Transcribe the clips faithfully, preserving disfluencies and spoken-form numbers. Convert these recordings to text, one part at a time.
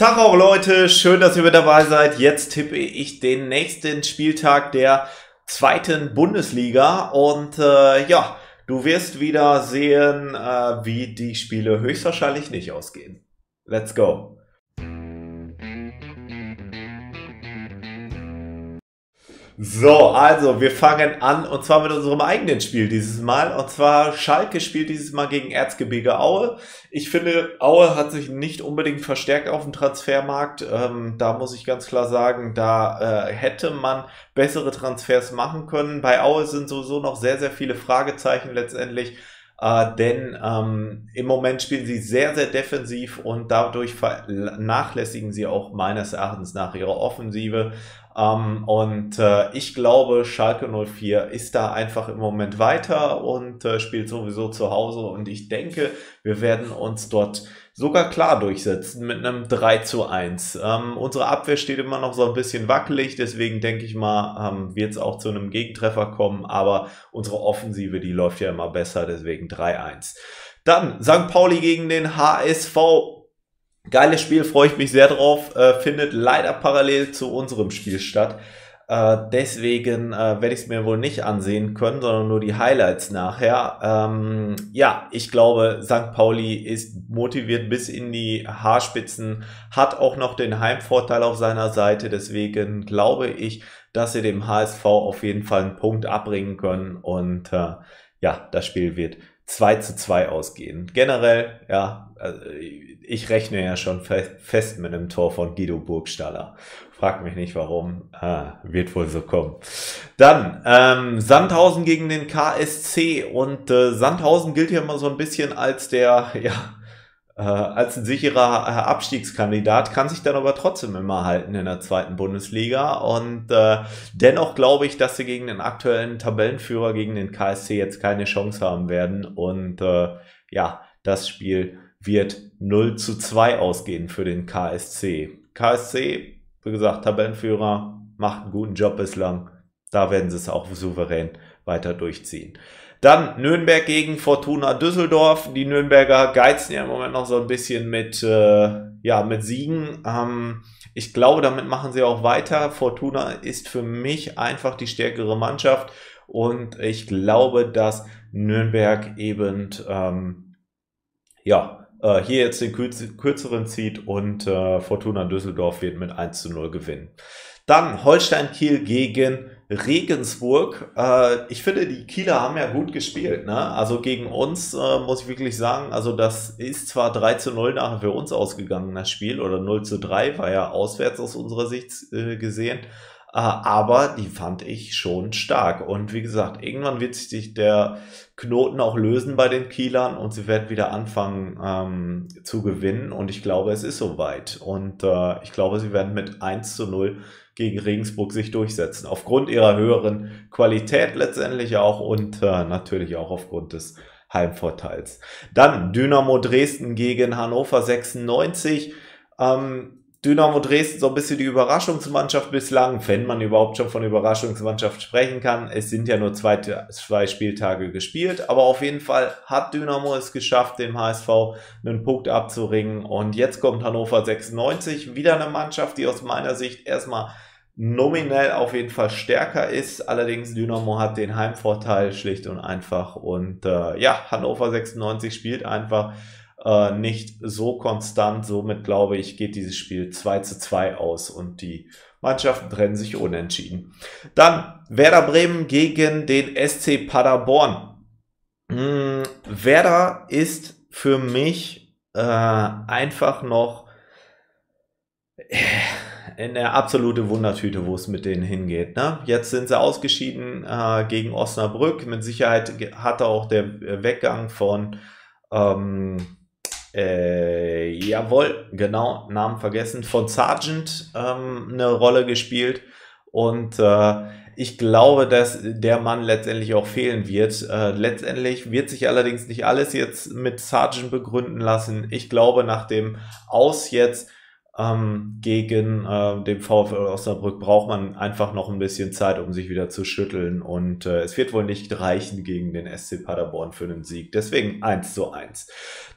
Tag auch Leute, schön, dass ihr wieder dabei seid. Jetzt tippe ich den nächsten Spieltag der zweiten Bundesliga und äh, ja, du wirst wieder sehen, äh, wie die Spiele höchstwahrscheinlich nicht ausgehen. Let's go! So, also wir fangen an und zwar mit unserem eigenen Spiel dieses Mal und zwar Schalke spielt dieses Mal gegen Erzgebirge Aue. Ich finde, Aue hat sich nicht unbedingt verstärkt auf dem Transfermarkt, ähm, da muss ich ganz klar sagen, da äh, hätte man bessere Transfers machen können. Bei Aue sind sowieso noch sehr, sehr viele Fragezeichen letztendlich, äh, denn ähm, im Moment spielen sie sehr, sehr defensiv und dadurch vernachlässigen sie auch meines Erachtens nach ihre Offensive. Um, und äh, ich glaube, Schalke null vier ist da einfach im Moment weiter und äh, spielt sowieso zu Hause. Und ich denke, wir werden uns dort sogar klar durchsetzen mit einem drei zu eins. Ähm, unsere Abwehr steht immer noch so ein bisschen wackelig, deswegen denke ich mal, ähm, wird es auch zu einem Gegentreffer kommen. Aber unsere Offensive, die läuft ja immer besser, deswegen drei eins. Dann Sankt Pauli gegen den H S V. Geiles Spiel, freue ich mich sehr drauf, äh, findet leider parallel zu unserem Spiel statt. Äh, deswegen äh, werde ich es mir wohl nicht ansehen können, sondern nur die Highlights nachher. Ähm, ja, ich glaube, Sankt Pauli ist motiviert bis in die Haarspitzen, hat auch noch den Heimvorteil auf seiner Seite. Deswegen glaube ich, dass sie dem H S V auf jeden Fall einen Punkt abbringen können. Und äh, ja, das Spiel wird zwei zu zwei ausgehen. Generell, ja, also ich rechne ja schon fest mit einem Tor von Guido Burgstaller. Frag mich nicht warum, ah, wird wohl so kommen. Dann ähm, Sandhausen gegen den K S C und äh, Sandhausen gilt ja immer so ein bisschen als der, ja, äh, als ein sicherer äh, Abstiegskandidat, kann sich dann aber trotzdem immer halten in der zweiten Bundesliga und äh, dennoch glaube ich, dass sie gegen den aktuellen Tabellenführer, gegen den K S C jetzt keine Chance haben werden und äh, ja, das Spiel wird null zu zwei ausgehen für den K S C. K S C, wie gesagt, Tabellenführer, macht einen guten Job bislang. Da werden sie es auch souverän weiter durchziehen. Dann Nürnberg gegen Fortuna Düsseldorf. Die Nürnberger geizen ja im Moment noch so ein bisschen mit, äh, ja, mit Siegen. Ähm, ich glaube, damit machen sie auch weiter. Fortuna ist für mich einfach die stärkere Mannschaft. Und ich glaube, dass Nürnberg eben, ähm, ja, hier jetzt den kürzeren zieht und äh, Fortuna Düsseldorf wird mit eins zu null gewinnen. Dann Holstein Kiel gegen Regensburg. Äh, ich finde, die Kieler haben ja gut gespielt, ne? Also gegen uns äh, muss ich wirklich sagen, also das ist zwar drei zu null nachher für uns ausgegangen, das Spiel, oder null zu drei, war ja auswärts aus unserer Sicht äh, gesehen, äh, aber die fand ich schon stark. Und wie gesagt, irgendwann wird sich der Knoten auch lösen bei den Kielern und sie werden wieder anfangen ähm, zu gewinnen und ich glaube, es ist soweit und äh, ich glaube, sie werden mit eins zu null gegen Regensburg sich durchsetzen, aufgrund ihrer höheren Qualität letztendlich auch und äh, natürlich auch aufgrund des Heimvorteils. Dann Dynamo Dresden gegen Hannover sechsundneunzig, ähm, Dynamo Dresden so ein bisschen die Überraschungsmannschaft bislang, wenn man überhaupt schon von Überraschungsmannschaft sprechen kann. Es sind ja nur zwei, zwei Spieltage gespielt, aber auf jeden Fall hat Dynamo es geschafft, dem H S V einen Punkt abzuringen. Und jetzt kommt Hannover sechsundneunzig, wieder eine Mannschaft, die aus meiner Sicht erstmal nominell auf jeden Fall stärker ist. Allerdings Dynamo hat den Heimvorteil schlicht und einfach. Und äh, ja, Hannover sechsundneunzig spielt einfach Äh, nicht so konstant, somit glaube ich, geht dieses Spiel zwei zu zwei aus und die Mannschaften trennen sich unentschieden. Dann Werder Bremen gegen den S C Paderborn. Hm, Werder ist für mich äh, einfach noch in der absolute Wundertüte, wo es mit denen hingeht, ne? Jetzt sind sie ausgeschieden äh, gegen Osnabrück. Mit Sicherheit hatte auch der Weggang von ähm, Äh, jawohl, genau, Namen vergessen, von Sargent ähm, eine Rolle gespielt und äh, ich glaube, dass der Mann letztendlich auch fehlen wird. Äh, letztendlich wird sich allerdings nicht alles jetzt mit Sargent begründen lassen. Ich glaube, nach dem Aus jetzt ähm, gegen äh, den VfL Osnabrück braucht man einfach noch ein bisschen Zeit, um sich wieder zu schütteln. Und äh, es wird wohl nicht reichen gegen den S C Paderborn für einen Sieg. Deswegen eins zu eins.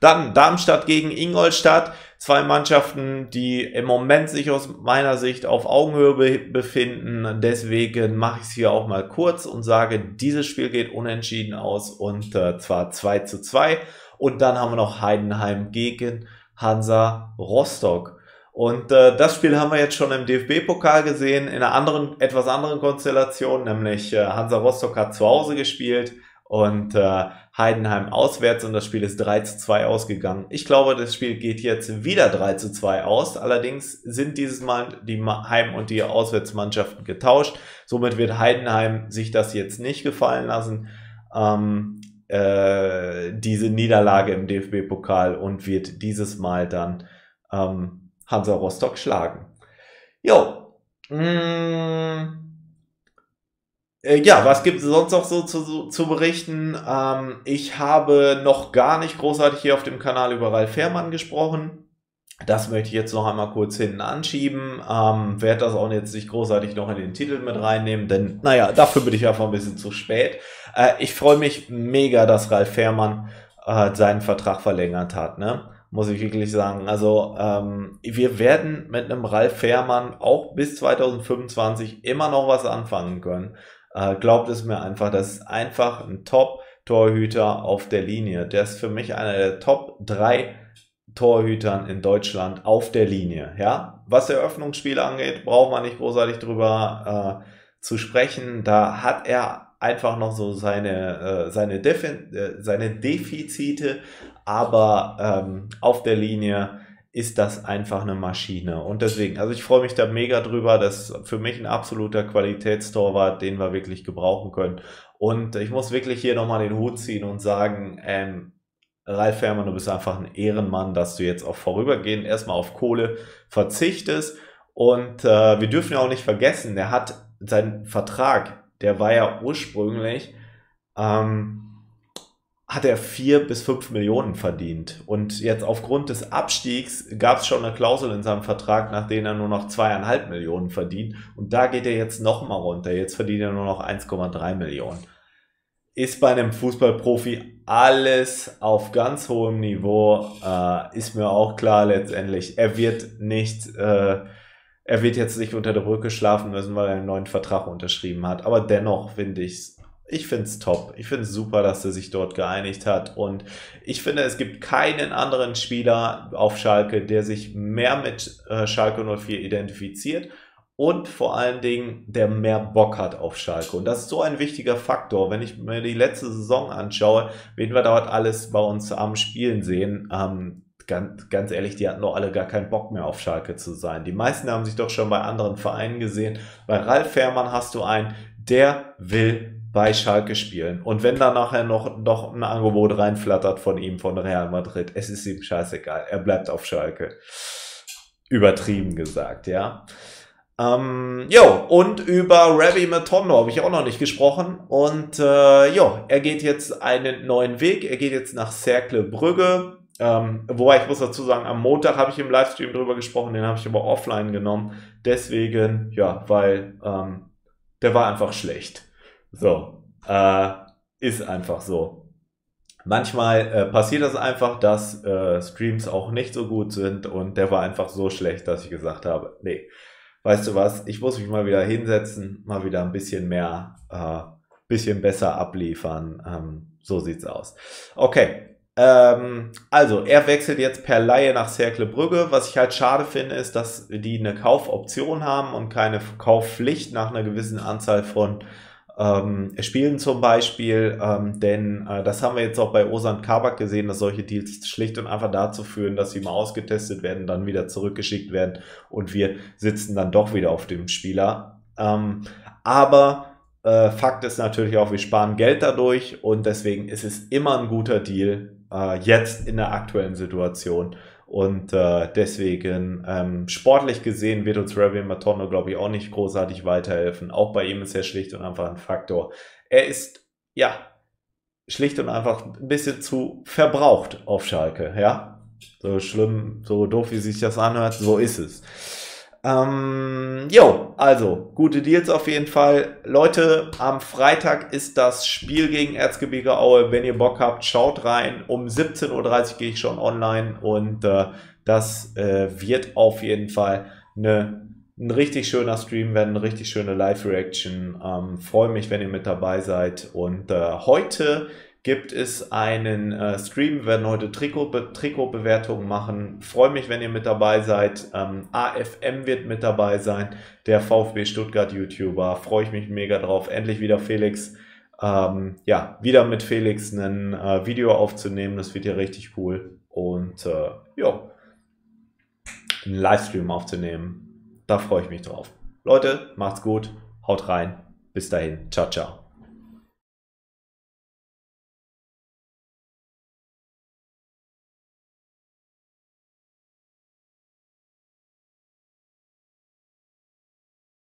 Dann Darmstadt gegen Ingolstadt. Zwei Mannschaften, die im Moment sich aus meiner Sicht auf Augenhöhe be befinden. Deswegen mache ich es hier auch mal kurz und sage, dieses Spiel geht unentschieden aus und äh, zwar zwei zu zwei. Und dann haben wir noch Heidenheim gegen Hansa Rostock. Und äh, das Spiel haben wir jetzt schon im D F B-Pokal gesehen, in einer anderen, etwas anderen Konstellation, nämlich äh, Hansa Rostock hat zu Hause gespielt und äh, Heidenheim auswärts und das Spiel ist drei zu zwei ausgegangen. Ich glaube, das Spiel geht jetzt wieder drei zu zwei aus, allerdings sind dieses Mal die Heim- und die Auswärtsmannschaften getauscht, somit wird Heidenheim sich das jetzt nicht gefallen lassen, ähm, äh, diese Niederlage im D F B-Pokal und wird dieses Mal dann ähm, Hansa Rostock schlagen. Jo, mmh. Ja, was gibt es sonst noch so zu, zu berichten? Ähm, ich habe noch gar nicht großartig hier auf dem Kanal über Ralf Fährmann gesprochen. Das möchte ich jetzt noch einmal kurz hinten anschieben. Ähm, werde das auch jetzt nicht großartig noch in den Titel mit reinnehmen, denn naja, dafür bin ich einfach ein bisschen zu spät. Äh, ich freue mich mega, dass Ralf Fährmann äh, seinen Vertrag verlängert hat, ne? Muss ich wirklich sagen. Also ähm, wir werden mit einem Ralf Fährmann auch bis zweitausendfünfundzwanzig immer noch was anfangen können. Äh, glaubt es mir einfach, das ist einfach ein Top-Torhüter auf der Linie. Der ist für mich einer der Top drei Torhütern in Deutschland auf der Linie. Ja? Was Eröffnungsspiele angeht, braucht man nicht großartig drüber äh, zu sprechen. Da hat er einfach noch so seine, äh, seine, Defi- äh, seine Defizite, aber ähm, auf der Linie ist das einfach eine Maschine. Und deswegen, also ich freue mich da mega drüber, das ist für mich ein absoluter Qualitätstorwart, den wir wirklich gebrauchen können. Und ich muss wirklich hier nochmal den Hut ziehen und sagen, ähm, Ralf Fährmann, du bist einfach ein Ehrenmann, dass du jetzt auch vorübergehend erstmal auf Kohle verzichtest. Und äh, wir dürfen ja auch nicht vergessen, der hat seinen Vertrag, der war ja ursprünglich, ähm, hat er vier bis fünf Millionen verdient. Und jetzt aufgrund des Abstiegs gab es schon eine Klausel in seinem Vertrag, nach denen er nur noch zwei Komma fünf Millionen verdient. Und da geht er jetzt nochmal runter. Jetzt verdient er nur noch eins Komma drei Millionen. Ist bei einem Fußballprofi alles auf ganz hohem Niveau. Äh, ist mir auch klar letztendlich. Er wird nicht... Äh, er wird jetzt nicht unter der Brücke schlafen müssen, weil er einen neuen Vertrag unterschrieben hat. Aber dennoch finde ich es Ich finde es top. Ich finde es super, dass er sich dort geeinigt hat. Und ich finde, es gibt keinen anderen Spieler auf Schalke, der sich mehr mit äh, Schalke null vier identifiziert und vor allen Dingen, der mehr Bock hat auf Schalke. Und das ist so ein wichtiger Faktor. Wenn ich mir die letzte Saison anschaue, wen wir dort alles bei uns am Spielen sehen, ähm, ganz, ganz ehrlich, die hatten doch alle gar keinen Bock mehr auf Schalke zu sein. Die meisten haben sich doch schon bei anderen Vereinen gesehen. Bei Ralf Fährmann hast du einen, der will bei Schalke spielen. Und wenn da nachher noch, noch ein Angebot reinflattert von ihm, von Real Madrid, es ist ihm scheißegal. Er bleibt auf Schalke. Übertrieben gesagt, ja. Ähm, jo, und über Rabbi Matondo habe ich auch noch nicht gesprochen. Und äh, jo, er geht jetzt einen neuen Weg. Er geht jetzt nach Cercle Brügge. Ähm, wobei, ich muss dazu sagen, am Montag habe ich im Livestream drüber gesprochen, den habe ich aber offline genommen. Deswegen, ja, weil ähm, der war einfach schlecht. So, äh, ist einfach so. Manchmal äh, passiert das einfach, dass äh, Streams auch nicht so gut sind und der war einfach so schlecht, dass ich gesagt habe, nee, weißt du was, ich muss mich mal wieder hinsetzen, mal wieder ein bisschen mehr, äh, bisschen besser abliefern, ähm, so sieht's aus. Okay. Ähm, also, er wechselt jetzt per Laie nach Cercle Brügge. Was ich halt schade finde, ist, dass die eine Kaufoption haben und keine Kaufpflicht nach einer gewissen Anzahl von Ähm, spielen zum Beispiel, ähm, denn äh, das haben wir jetzt auch bei Ozan Kabak gesehen, dass solche Deals schlicht und einfach dazu führen, dass sie mal ausgetestet werden, dann wieder zurückgeschickt werden und wir sitzen dann doch wieder auf dem Spieler. Ähm, aber äh, Fakt ist natürlich auch, wir sparen Geld dadurch und deswegen ist es immer ein guter Deal, äh, jetzt in der aktuellen Situation. Und äh, deswegen, ähm, sportlich gesehen, wird uns Rabbi Matondo, glaube ich, auch nicht großartig weiterhelfen. Auch bei ihm ist er schlicht und einfach ein Faktor. Er ist, ja, schlicht und einfach ein bisschen zu verbraucht auf Schalke, ja. So schlimm, so doof, wie sich das anhört, so ist es. Ähm, jo, also, gute Deals auf jeden Fall. Leute, am Freitag ist das Spiel gegen Erzgebirge Aue. Wenn ihr Bock habt, schaut rein. Um siebzehn Uhr dreißig gehe ich schon online und äh, das äh, wird auf jeden Fall eine, ein richtig schöner Stream werden, eine richtig schöne Live-Reaction. Ähm, freue mich, wenn ihr mit dabei seid. Und äh, heute gibt es einen äh, Stream, wir werden heute Trikot, Trikotbewertungen machen. Freue mich, wenn ihr mit dabei seid. Ähm, A F M wird mit dabei sein, der VfB Stuttgart YouTuber. Freue ich mich mega drauf. Endlich wieder Felix, ähm, ja, wieder mit Felix ein äh, Video aufzunehmen. Das wird ja richtig cool. Und äh, ja, einen Livestream aufzunehmen. Da freue ich mich drauf. Leute, macht's gut, haut rein. Bis dahin, ciao, ciao.